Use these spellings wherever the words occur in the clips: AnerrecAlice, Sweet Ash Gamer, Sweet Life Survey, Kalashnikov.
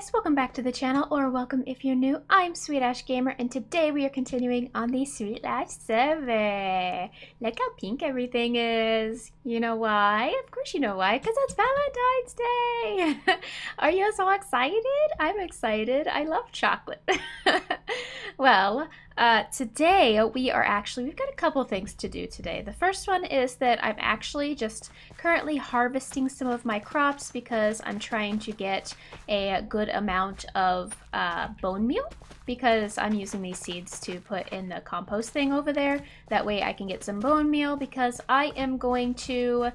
guys, welcome back to the channel, or welcome if you're new. I'm Sweet Ash Gamer, and today we are continuing on the Sweet Life Survey. Look how pink everything is. You know why? Of course you know why, because it's Valentine's Day. Are you so excited? I'm excited. I love chocolate. Well, today we've got a couple things to do today. The first one is that I'm actually just currently harvesting some of my crops because I'm trying to get a good amount of bone meal, because I'm using these seeds to put in the compost thing over there. That way I can get some bone meal, because I am going to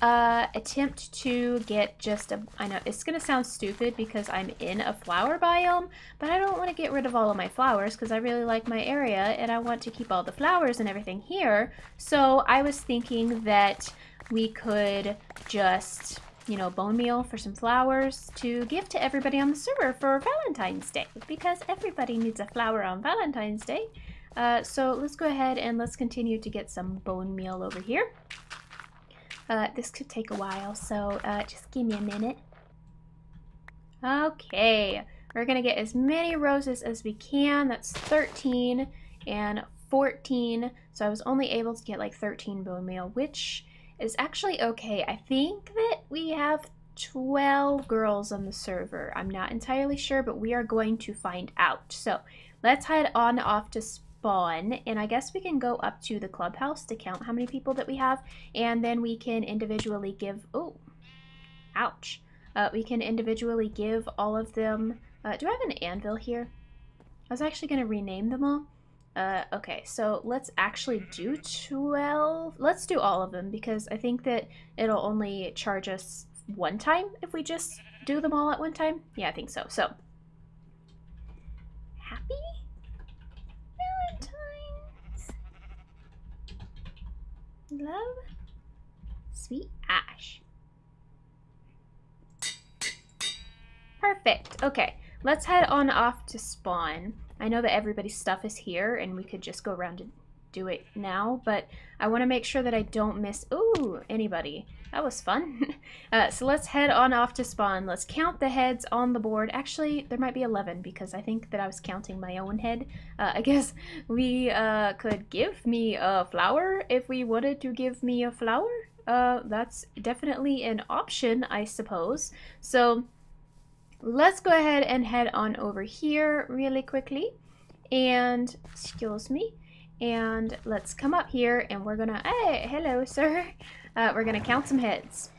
attempt to get just a, I know it's gonna sound stupid because I'm in a flower biome, but I don't want to get rid of all of my flowers because I really like my area and I want to keep all the flowers and everything here. So I was thinking that we could just, you know, bone meal for some flowers to give to everybody on the server for Valentine's Day, because everybody needs a flower on Valentine's Day. So let's go ahead and let's continue to get some bone meal over here. This could take a while, so just give me a minute. Okay, we're gonna get as many roses as we can. That's 13 and 14, so I was only able to get like 13 bone meal, which is actually okay. I think that we have 12 girls on the server. I'm not entirely sure, but we are going to find out. So let's head on off to spawn, and I guess we can go up to the clubhouse to count how many people that we have, and then we can individually give, oh, ouch, we can individually give all of them. Do I have an anvil here? I was actually going to rename them all. Okay, so let's actually do 12. Let's do all of them, because I think that it'll only charge us one time if we just do them all at one time. Yeah, I think so. So happy love, Sweet Ash. Perfect. Okay, let's head on off to spawn. I know that everybody's stuff is here and we could just go around and do it now, but I want to make sure that I don't miss, ooh, anybody. That was fun. So let's head on off to spawn. Let's count the heads on the board. Actually, there might be 11, because I think that I was counting my own head. I guess we could give me a flower if we wanted to give me a flower. That's definitely an option, I suppose. So let's go ahead and head on over here really quickly. And, excuse me. And let's come up here and we're gonna, hey, hello, sir. We're gonna count some heads.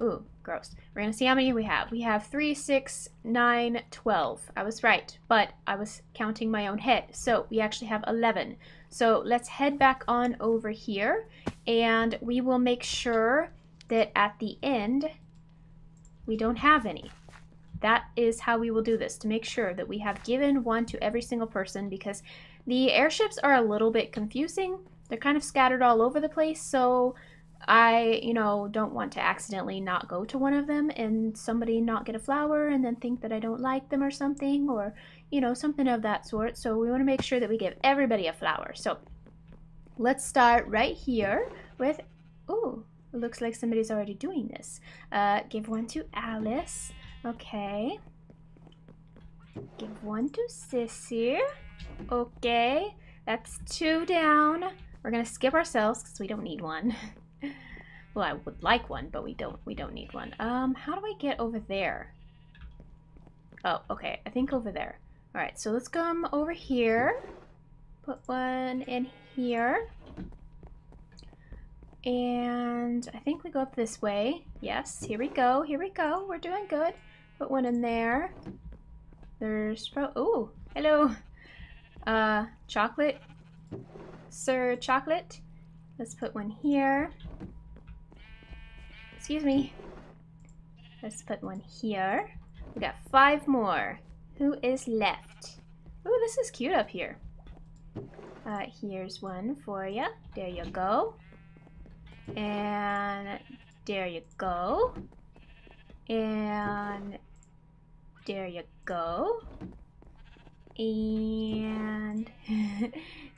Ooh, gross. We're gonna see how many we have. We have 3, 6, 9, 12. I was right, but I was counting my own head. So we actually have 11. So let's head back on over here, and we will make sure that at the end we don't have any. That is how we will do this, to make sure that we have given one to every single person, because the airships are a little bit confusing. They're kind of scattered all over the place, so I, you know, don't want to accidentally not go to one of them and somebody not get a flower and then think that I don't like them or something, or, you know, something of that sort. So we want to make sure that we give everybody a flower. So let's start right here with, ooh, it looks like somebody's already doing this. Give one to Alice. Okay. Give one to Sissy. Okay, that's 2 down. We're gonna skip ourselves because we don't need one. Well, I would like one, but we don't need one. How do I get over there? Oh, okay, I think over there. All right, so let's come over here, put one in here, and I think we go up this way. Yes, here we go, here we go, we're doing good. Put one in there. There's oh, hello, Chocolate, Sir Chocolate. Let's put one here. Excuse me. Let's put one here. We got 5 more. Who is left? Ooh, this is cute up here. Here's one for you. There you go. And there you go. And there you go. And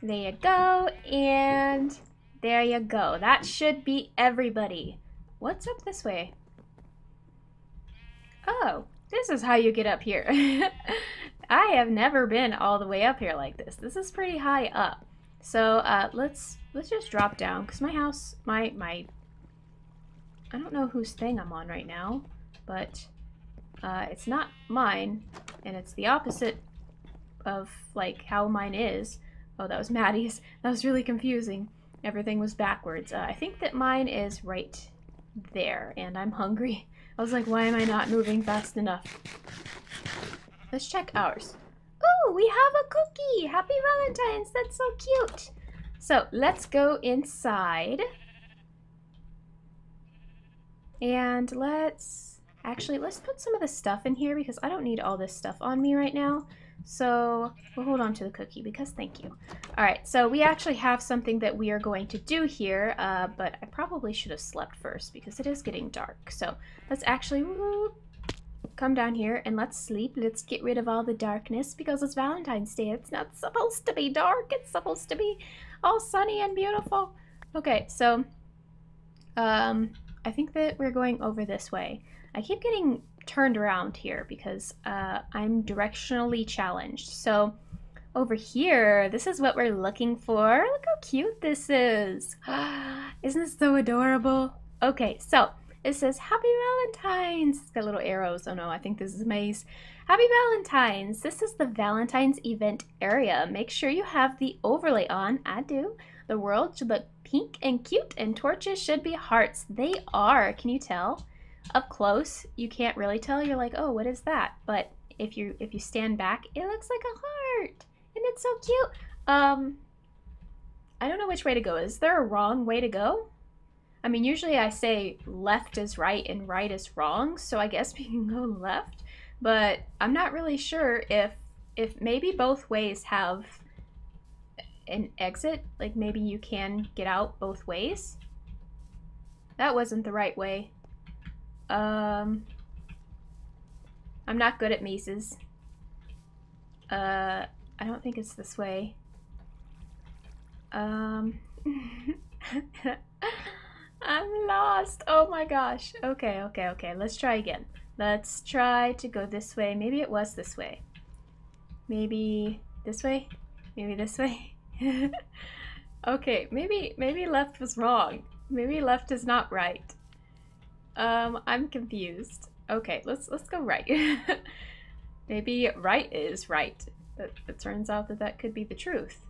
there you go, and there you go. That should be everybody. What's up this way? Oh, This is how you get up here. I have never been all the way up here like this. This is pretty high up. So let's just drop down, because my house, my I don't know whose thing I'm on right now, but it's not mine, and it's the opposite of like how mine is. Oh, that was Maddie's. That was really confusing. Everything was backwards. I think that mine is right there, and I'm hungry. I was like, why am I not moving fast enough? Let's check ours. Oh, we have a cookie! Happy Valentine's! That's so cute! So, let's go inside. And let's... Actually, let's put some of the stuff in here because I don't need all this stuff on me right now. So, we'll hold on to the cookie because thank you. Alright, so we actually have something that we are going to do here, but I probably should have slept first because it is getting dark. So, let's actually... Whoop, come down here and let's sleep. Let's get rid of all the darkness because it's Valentine's Day. It's not supposed to be dark. It's supposed to be all sunny and beautiful. Okay, so I think that we're going over this way. I keep getting turned around here because I'm directionally challenged. So over here, this is what we're looking for. Look how cute this is. Isn't this so adorable? Okay, so it says, Happy Valentine's! It's got little arrows. Oh no, I think this is a maze. Happy Valentine's! This is the Valentine's event area. Make sure you have the overlay on. I do. The world should look pink and cute, and torches should be hearts. They are. Can you tell? Up close, you can't really tell. You're like, oh, what is that? But if you stand back, it looks like a heart. And it's so cute. I don't know which way to go. Is there a wrong way to go? I mean, usually I say left is right and right is wrong, so I guess we can go left, but I'm not really sure if maybe both ways have an exit, like maybe you can get out both ways. That wasn't the right way. I'm not good at mazes. I don't think it's this way. I'm lost. Oh my gosh. Okay, okay, okay. Let's try again. Let's try to go this way. Maybe it was this way. Maybe this way? Maybe this way? Okay, maybe left was wrong. Maybe left is not right. I'm confused. Okay, let's go right. Maybe right is right. It turns out that that could be the truth.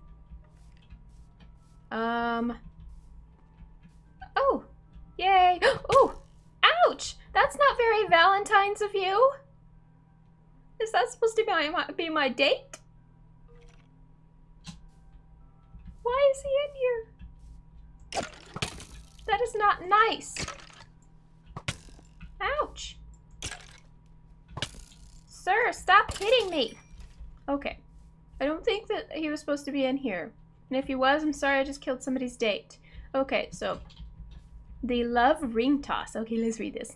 Oh, yay. Oh, ouch. That's not very Valentine's of you. Is that supposed to be my date? Why is he in here? That is not nice. Ouch. Sir, stop hitting me. Okay. I don't think that he was supposed to be in here. And if he was, I'm sorry, I just killed somebody's date. Okay, so... The Love Ring Toss. Okay, let's read this.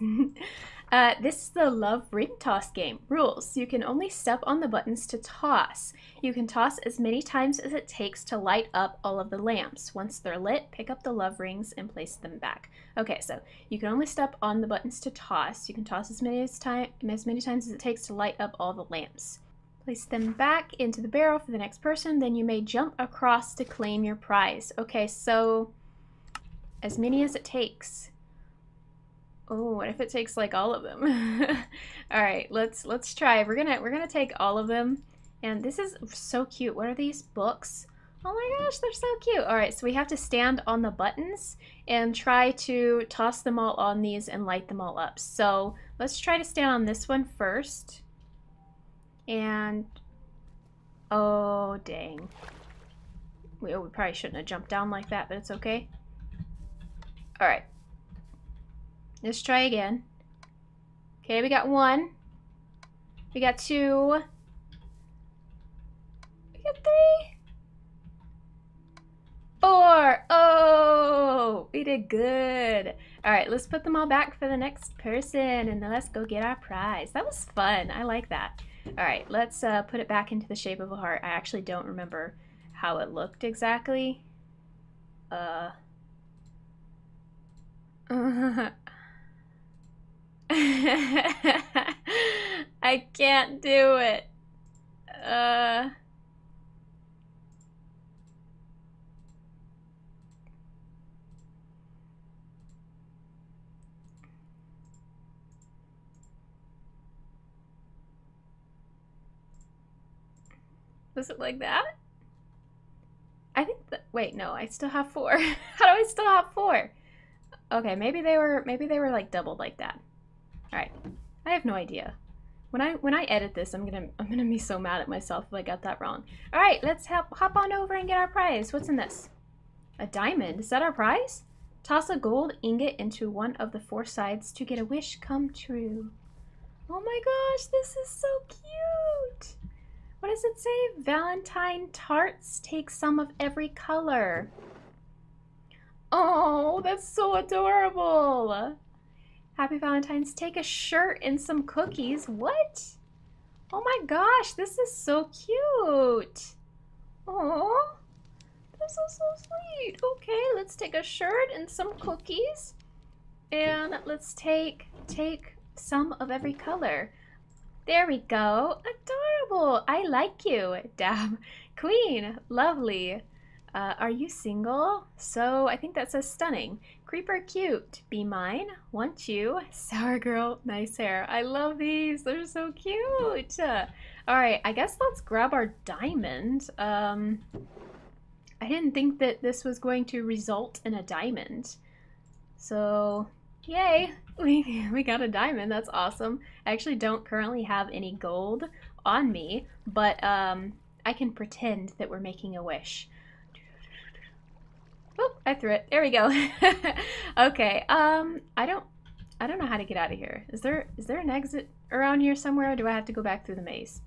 This is the Love Ring Toss game. Rules. You can only step on the buttons to toss. You can toss as many times as it takes to light up all of the lamps. Once they're lit, pick up the love rings and place them back. Okay, so you can only step on the buttons to toss. You can toss as many times as it takes to light up all the lamps. Place them back into the barrel for the next person. Then you may jump across to claim your prize. Okay, so... as many as it takes. Oh, what if it takes like all of them? All right, let's try. We're gonna take all of them. And this is so cute. What are these books? Oh my gosh, they're so cute. All right, so we have to stand on the buttons and try to toss them all on these and light them all up. So let's try to stand on this one first. And oh dang, we probably shouldn't have jumped down like that, but it's okay. Alright, let's try again. Okay, we got one. We got two. We got three. Four. Oh, we did good. Alright, let's put them all back for the next person and then let's go get our prize. That was fun. I like that. Alright, let's put it back into the shape of a heart. I actually don't remember how it looked exactly. I I can't do it. Was it like that? I think that, wait, no, I still have four. How do I still have four? Okay, maybe they were like doubled like that. All right. I have no idea. When I edit this, I'm gonna be so mad at myself if I got that wrong. All right, let's hop on over and get our prize. What's in this? A diamond. Is that our prize? Toss a gold ingot into one of the four sides to get a wish come true. Oh my gosh, this is so cute. What does it say? Valentine tarts, take some of every color. Oh, that's so adorable. Happy Valentine's. Take a shirt and some cookies. What? Oh my gosh, this is so cute. Oh, this is so sweet. Okay, let's take a shirt and some cookies. And let's take some of every color. There we go. Adorable. I like you, Dab. Queen, lovely. Are you single? So I think that says stunning. Creeper cute. Be mine. Want you. Sour girl. Nice hair. I love these. They're so cute. All right. I guess let's grab our diamond. I didn't think that this was going to result in a diamond. So yay. We got a diamond. That's awesome. I actually don't currently have any gold on me, but I can pretend that we're making a wish. Oh, I threw it. There we go. Okay. I don't know how to get out of here. Is there an exit around here somewhere, or do I have to go back through the maze?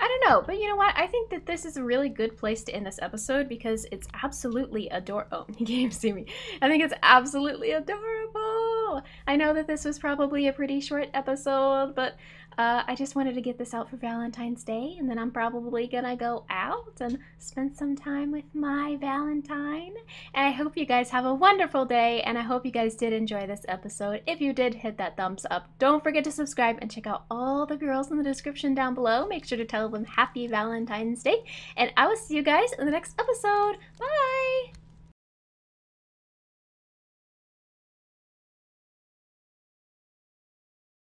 I don't know, but you know what? I think that this is a really good place to end this episode because it's absolutely adorable. Oh, you can't even see me. I think it's absolutely adorable. I know that this was probably a pretty short episode, but I just wanted to get this out for Valentine's Day, and then I'm probably gonna go out and spend some time with my Valentine. And I hope you guys have a wonderful day, and I hope you guys did enjoy this episode. If you did, hit that thumbs up. Don't forget to subscribe and check out all the girls in the description down below. Make sure to tell them Happy Valentine's Day, and I will see you guys in the next episode. Bye!